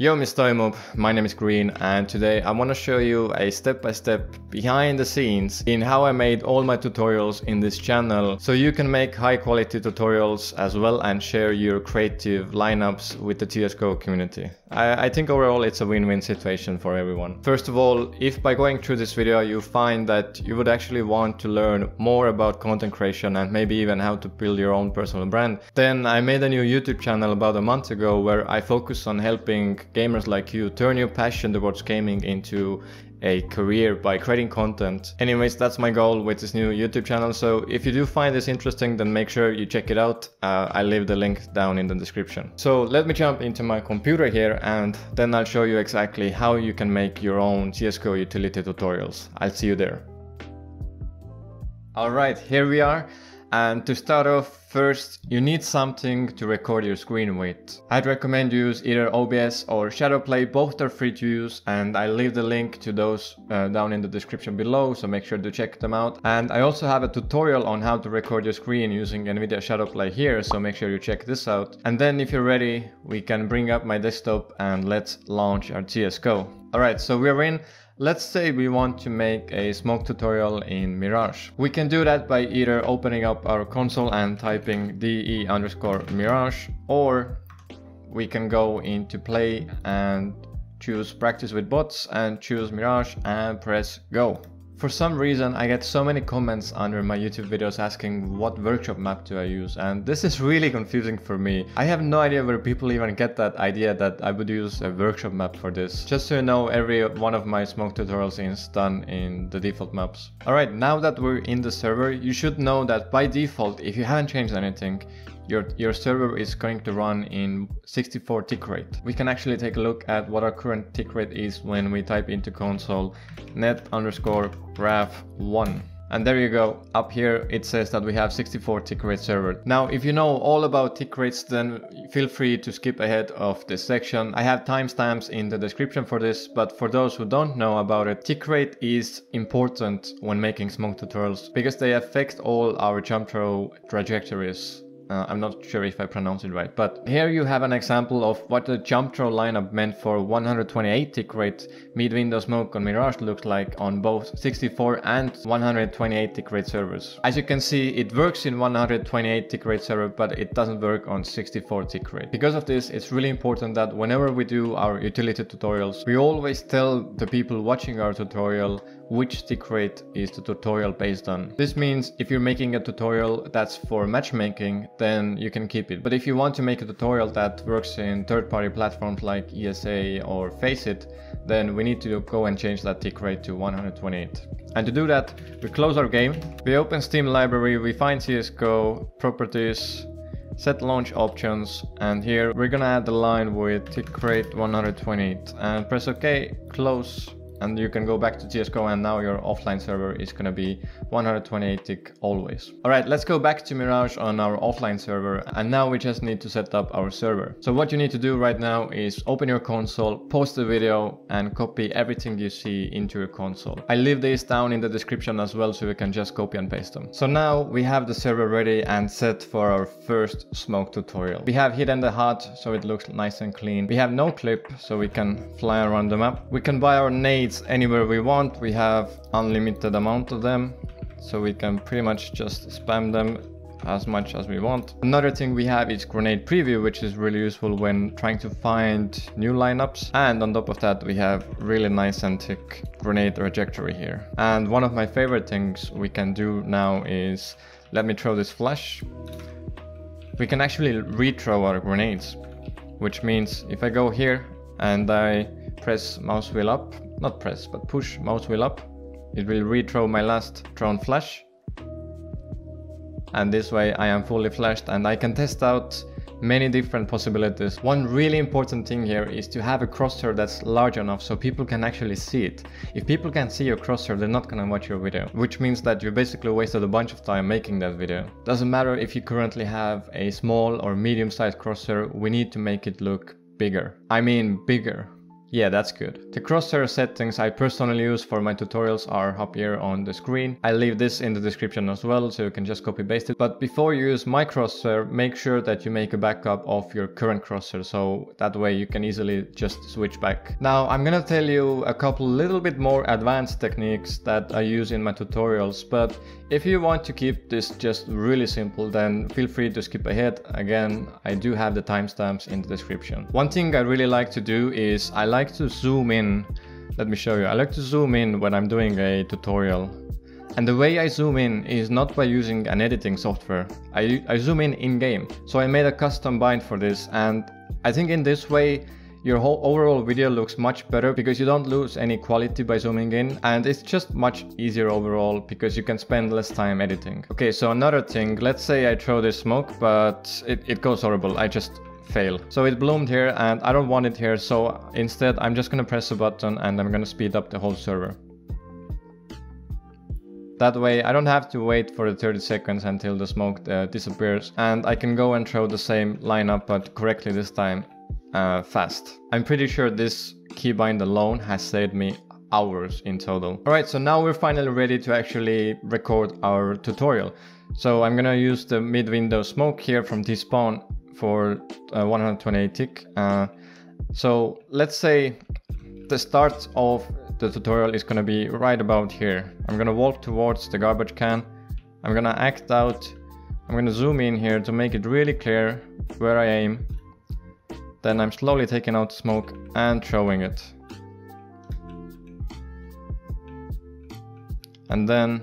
Yo, Mr. Mob, my name is Green and today I want to show you a step-by-step behind the scenes in how I made all my tutorials in this channel so you can make high quality tutorials as well and share your creative lineups with the CSGO community. I think overall it's a win-win situation for everyone. First of all, if by going through this video you find that you would actually want to learn more about content creation and maybe even how to build your own personal brand, then I made a new YouTube channel about a month ago where I focus on helping gamers like you turn your passion towards gaming into a career by creating content. Anyways, that's my goal with this new YouTube channel, so if you do find this interesting then make sure you check it out. I leave the link down in the description. So let me jump into my computer here and then I'll show you exactly how you can make your own CSGO utility tutorials. I'll see you there. Alright, here we are. And to start off, first, you need something to record your screen with. I'd recommend you use either OBS or Shadowplay, both are free to use and I leave the link to those down in the description below, so make sure to check them out. And I also have a tutorial on how to record your screen using Nvidia Shadowplay here, so make sure you check this out. And then if you're ready, we can bring up my desktop and let's launch our CSGO. Alright, so we're in. Let's say we want to make a smoke tutorial in Mirage. We can do that by either opening up our console and typing DE_Mirage, or we can go into play and choose practice with bots and choose Mirage and press go. For some reason I get so many comments under my YouTube videos asking what workshop map do I use, and this is really confusing for me. I have no idea where people even get that idea that I would use a workshop map for this. Just so you know, every one of my smoke tutorials is done in the default maps. Alright, now that we're in the server, you should know that by default, if you haven't changed anything, your server is going to run in 64 tick rate. We can actually take a look at what our current tick rate is when we type into console net_graph1. And there you go, up here it says that we have 64 tick rate server. Now if you know all about tick rates then feel free to skip ahead of this section. I have timestamps in the description for this, but for those who don't know about it, tick rate is important when making smoke tutorials because they affect all our jump throw trajectories. I'm not sure if I pronounced it right, but here you have an example of what the jump throw lineup meant for 128 tick rate mid-window smoke on Mirage looks like on both 64 and 128 tick rate servers. As you can see, it works in 128 tick rate server, but it doesn't work on 64 tick rate. Because of this, it's really important that whenever we do our utility tutorials, we always tell the people watching our tutorial which tick rate is the tutorial based on. This means if you're making a tutorial that's for matchmaking, then you can keep it. But if you want to make a tutorial that works in third-party platforms like ESA or Faceit, then we need to go and change that tick rate to 128. And to do that, we close our game, we open Steam library, we find CSGO, properties, set launch options, and here we're gonna add the line with tick rate 128 and press OK, close. And you can go back to CSGO and now your offline server is going to be 128 tick always. Alright, let's go back to Mirage on our offline server and now we just need to set up our server. So what you need to do right now is open your console, post the video and copy everything you see into your console. I leave these down in the description as well so you can just copy and paste them. So now we have the server ready and set for our first smoke tutorial. We have hidden the HUD so it looks nice and clean. We have no clip so we can fly around the map. We can buy our nades anywhere we want. We have unlimited amount of them, so we can pretty much just spam them as much as we want. Another thing we have is grenade preview, which is really useful when trying to find new lineups. And on top of that, we have really nice and thick grenade trajectory here. And one of my favorite things we can do now is, let me throw this flash. We can actually re-throw our grenades, which means if I go here and I press mouse wheel up, not press, but push mouse wheel up, it will re-throw my last thrown flash. And this way I am fully flashed and I can test out many different possibilities. One really important thing here is to have a crosshair that's large enough so people can actually see it. If people can see your crosshair, they're not gonna watch your video, which means that you basically wasted a bunch of time making that video. Doesn't matter if you currently have a small or medium-sized crosshair, we need to make it look bigger. I mean bigger. Yeah, that's good. The crosshair settings I personally use for my tutorials are up here on the screen. I leave this in the description as well, so you can just copy paste it. But before you use my crosshair, make sure that you make a backup of your current crosshair, so that way you can easily just switch back. Now I'm gonna tell you a couple little bit more advanced techniques that I use in my tutorials, but if you want to keep this just really simple, then feel free to skip ahead. Again, I do have the timestamps in the description. One thing I really like to do is I like to zoom in. Let me show you. I like to zoom in when I'm doing a tutorial, and the way I zoom in is not by using an editing software. I zoom in game. So I made a custom bind for this, and I think in this way your whole overall video looks much better because you don't lose any quality by zooming in, and it's just much easier overall because you can spend less time editing. Okay, so another thing, let's say I throw this smoke, but it goes horrible. I just fail. So it bloomed here and I don't want it here, so instead I'm just gonna press a button and I'm gonna speed up the whole server. That way I don't have to wait for the 30 seconds until the smoke disappears, and I can go and throw the same lineup but correctly this time, fast. I'm pretty sure this keybind alone has saved me hours in total. Alright, so now we're finally ready to actually record our tutorial. So I'm gonna use the mid-window smoke here from Despawn for 128 tick. So let's say the start of the tutorial is gonna be right about here. I'm gonna walk towards the garbage can. I'm gonna act out. I'm gonna zoom in here to make it really clear where I aim. Then I'm slowly taking out smoke and throwing it. And then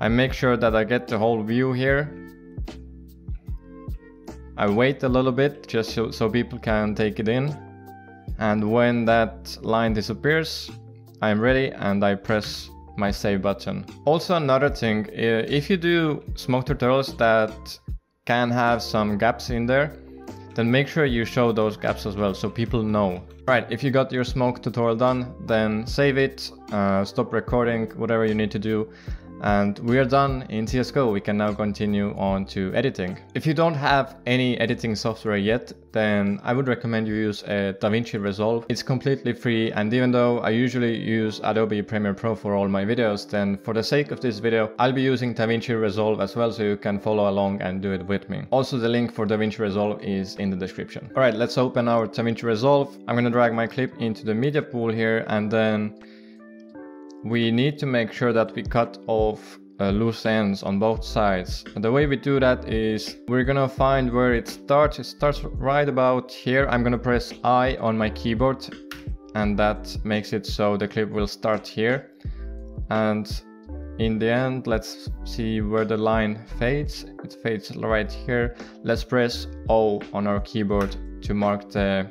I make sure that I get the whole view here. I wait a little bit just so people can take it in, and when that line disappears I'm ready and I press my save button. Also another thing, if you do smoke tutorials that can have some gaps in there, then make sure you show those gaps as well so people know. Right, if you got your smoke tutorial done, then save it, stop recording, whatever you need to do. And we are done in CS:GO. We can now continue on to editing. If you don't have any editing software yet, then I would recommend you use DaVinci Resolve. It's completely free, and even though I usually use Adobe Premiere Pro for all my videos, then for the sake of this video, I'll be using DaVinci Resolve as well, so you can follow along and do it with me. Also, the link for DaVinci Resolve is in the description. All right, let's open our DaVinci Resolve. I'm gonna drag my clip into the media pool here, and then we need to make sure that we cut off loose ends on both sides. And the way we do that is we're gonna find where it starts. It starts right about here. I'm gonna press I on my keyboard, and that makes it so the clip will start here. And in the end, let's see where the line fades. It fades right here. Let's press O on our keyboard to mark the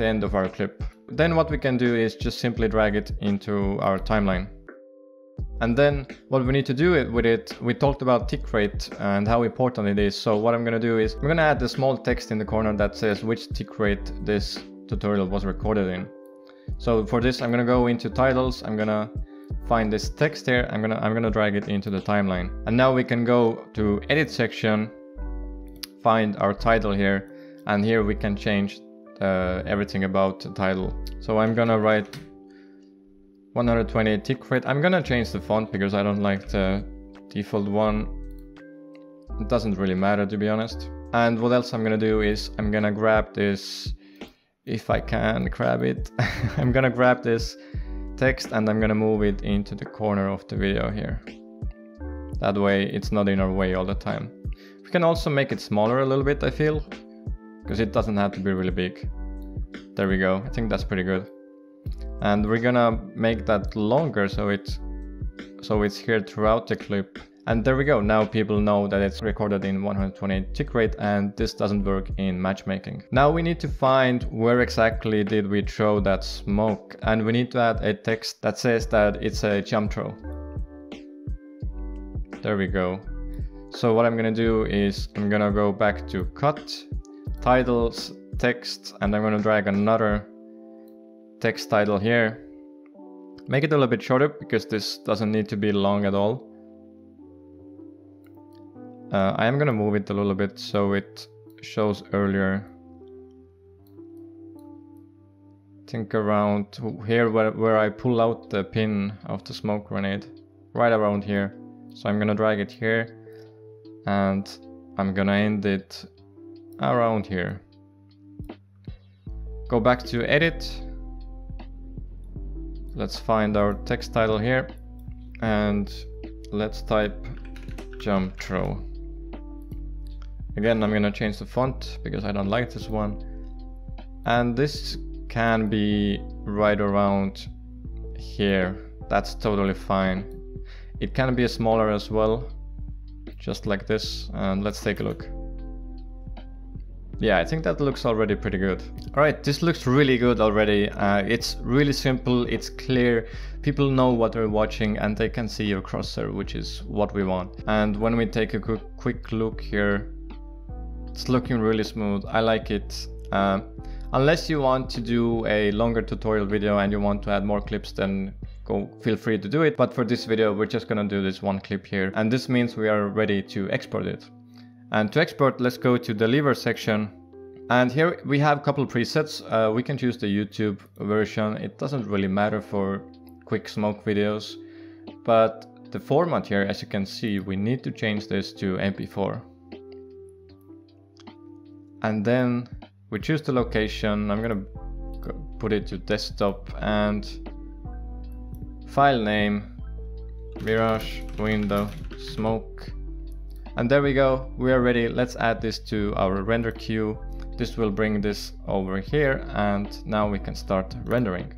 end of our clip. Then what we can do is just simply drag it into our timeline. And then what we need to do with it, we talked about tick rate and how important it is. So what I'm gonna do is I'm gonna add a small text in the corner that says which tick rate this tutorial was recorded in. So for this, I'm gonna go into titles. I'm gonna find this text here. I'm gonna drag it into the timeline. And now we can go to edit section, find our title here, and here we can change everything about the title. So I'm gonna write 128 tick rate. I'm gonna change the font because I don't like the default one. It doesn't really matter, to be honest. And what else I'm gonna do is I'm gonna grab this, if I can grab it. I'm gonna grab this text and I'm gonna move it into the corner of the video here. That way it's not in our way all the time. We can also make it smaller a little bit, I feel, because it doesn't have to be really big. There we go. I think that's pretty good. And we're gonna make that longer so it's here throughout the clip. And there we go. Now people know that it's recorded in 128 tick rate, and this doesn't work in matchmaking. Now we need to find where exactly did we throw that smoke, and we need to add a text that says that it's a jump throw. There we go. So what I'm gonna do is I'm gonna go back to cut, titles, text, and I'm gonna drag another text title here. Make it a little bit shorter because this doesn't need to be long at all. I am gonna move it a little bit so it shows earlier. think around here where I pull out the pin of the smoke grenade, right around here. So I'm gonna drag it here and I'm gonna end it around here. Go back to edit. Let's find our text title here and let's type jump throw. Again, I'm gonna change the font because I don't like this one. And this can be right around here. That's totally fine. It can be smaller as well, just like this. And let's take a look. Yeah, I think that looks already pretty good. All right, this looks really good already. It's really simple, it's clear. People know what they're watching and they can see your cursor, which is what we want. And when we take a quick look here, it's looking really smooth. I like it. Unless you want to do a longer tutorial video and you want to add more clips, then go feel free to do it. But for this video, we're just gonna do this one clip here. And this means we are ready to export it. And to export, let's go to the lever section. And here we have a couple presets. We can choose the YouTube version. It doesn't really matter for quick smoke videos. But the format here, as you can see, we need to change this to MP4. And then we choose the location. I'm gonna put it to desktop and file name, Mirage, window, smoke. And there we go, we are ready. Let's add this to our render queue. This will bring this over here and now we can start rendering.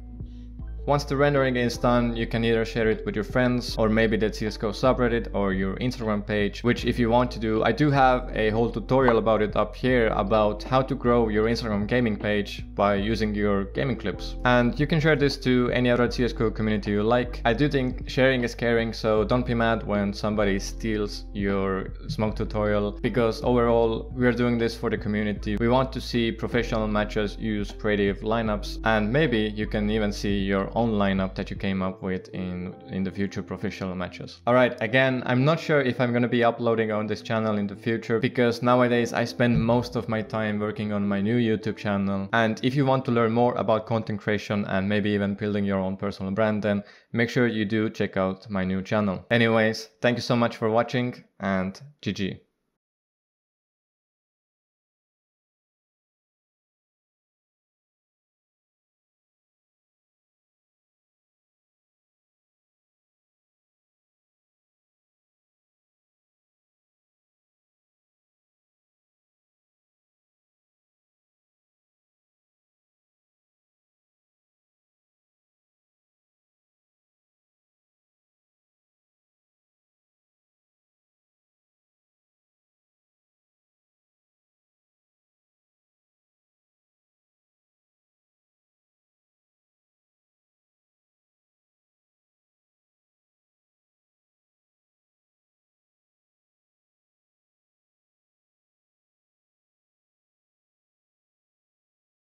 Once the rendering is done, you can either share it with your friends or maybe the CSGO subreddit or your Instagram page, which if you want to do, I do have a whole tutorial about it up here about how to grow your Instagram gaming page by using your gaming clips. And you can share this to any other CSGO community you like. I do think sharing is caring, so don't be mad when somebody steals your smoke tutorial, because overall we are doing this for the community. We want to see professional matches use creative lineups, and maybe you can even see your own lineup that you came up with in the future professional matches. All right, again, I'm not sure if I'm gonna be uploading on this channel in the future, because nowadays I spend most of my time working on my new YouTube channel. And if you want to learn more about content creation and maybe even building your own personal brand, then make sure you do check out my new channel. Anyways, thank you so much for watching and GG.